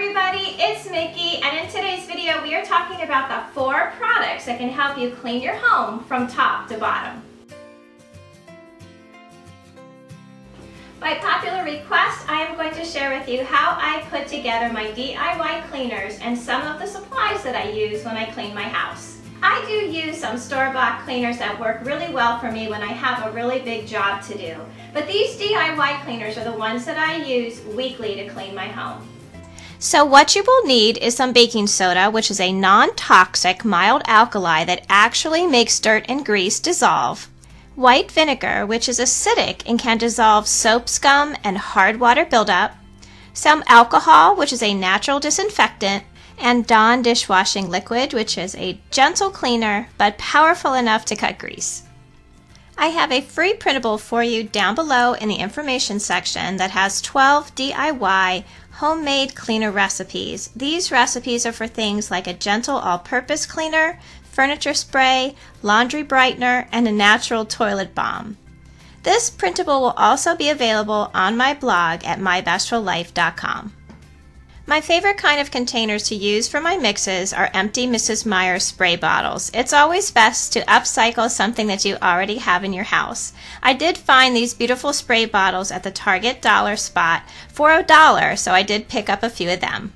everybody, it's Mickey, and in today's video we are talking about the 4 products that can help you clean your home from top to bottom. By popular request, I am going to share with you how I put together my DIY cleaners and some of the supplies that I use when I clean my house. I do use some store-bought cleaners that work really well for me when I have a really big job to do, but these DIY cleaners are the ones that I use weekly to clean my home. So what you will need is some baking soda, which is a non-toxic mild alkali that actually makes dirt and grease dissolve, white vinegar, which is acidic and can dissolve soap scum and hard water buildup, some alcohol, which is a natural disinfectant, and Dawn dishwashing liquid, which is a gentle cleaner but powerful enough to cut grease. I have a free printable for you down below in the information section that has 12 DIY homemade cleaner recipes. These recipes are for things like a gentle all-purpose cleaner, furniture spray, laundry brightener, and a natural toilet balm. This printable will also be available on my blog at mybashfullife.com. My favorite kind of containers to use for my mixes are empty Mrs. Meyer's spray bottles. It's always best to upcycle something that you already have in your house. I did find these beautiful spray bottles at the Target dollar spot for $1, so I did pick up a few of them.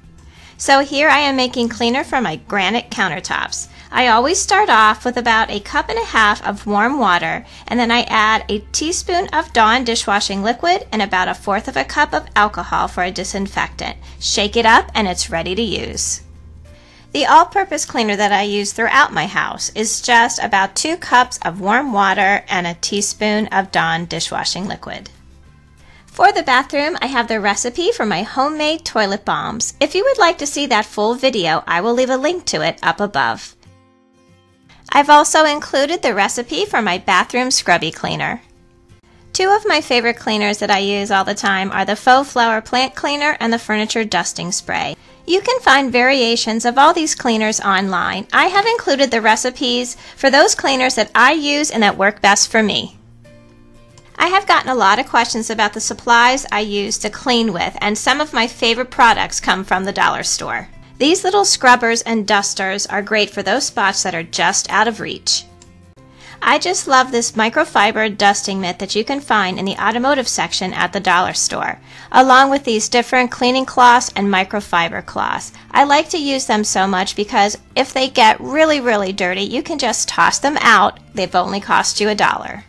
So here I am making cleaner for my granite countertops. I always start off with about 1.5 cups of warm water, and then I add a teaspoon of Dawn dishwashing liquid and about 1/4 cup of alcohol for a disinfectant. Shake it up and it's ready to use. The all-purpose cleaner that I use throughout my house is just about 2 cups of warm water and a teaspoon of Dawn dishwashing liquid. For the bathroom, I have the recipe for my homemade toilet balms. If you would like to see that full video, I will leave a link to it up above. I've also included the recipe for my bathroom scrubby cleaner. 2 of my favorite cleaners that I use all the time are the faux flower plant cleaner and the furniture dusting spray. You can find variations of all these cleaners online. I have included the recipes for those cleaners that I use and that work best for me. I have gotten a lot of questions about the supplies I use to clean with, and some of my favorite products come from the dollar store. These little scrubbers and dusters are great for those spots that are just out of reach. I just love this microfiber dusting mitt that you can find in the automotive section at the dollar store, along with these different cleaning cloths and microfiber cloths. I like to use them so much because if they get really, really dirty, you can just toss them out. They've only cost you $1.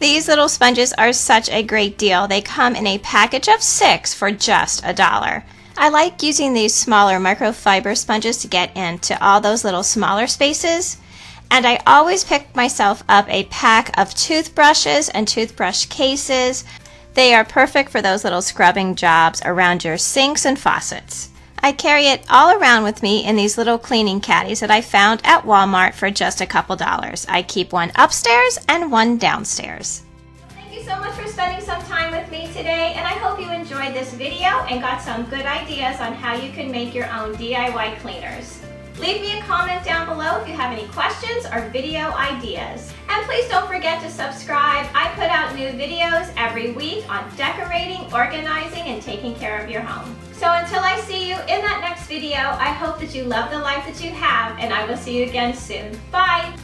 These little sponges are such a great deal. They come in a package of 6 for just $1. I like using these smaller microfiber sponges to get into all those little smaller spaces, and I always pick myself up a pack of toothbrushes and toothbrush cases. They are perfect for those little scrubbing jobs around your sinks and faucets. I carry it all around with me in these little cleaning caddies that I found at Walmart for just a couple dollars. I keep one upstairs and one downstairs. Thank you so much for spending some time with me today, and I hope you enjoyed this video and got some good ideas on how you can make your own DIY cleaners. Leave me a comment down below if you have any questions or video ideas. And please don't forget to subscribe. I put out new videos every week on decorating, organizing, and taking care of your home. So until I see you in that next video, I hope that you love the life that you have, and I will see you again soon. Bye!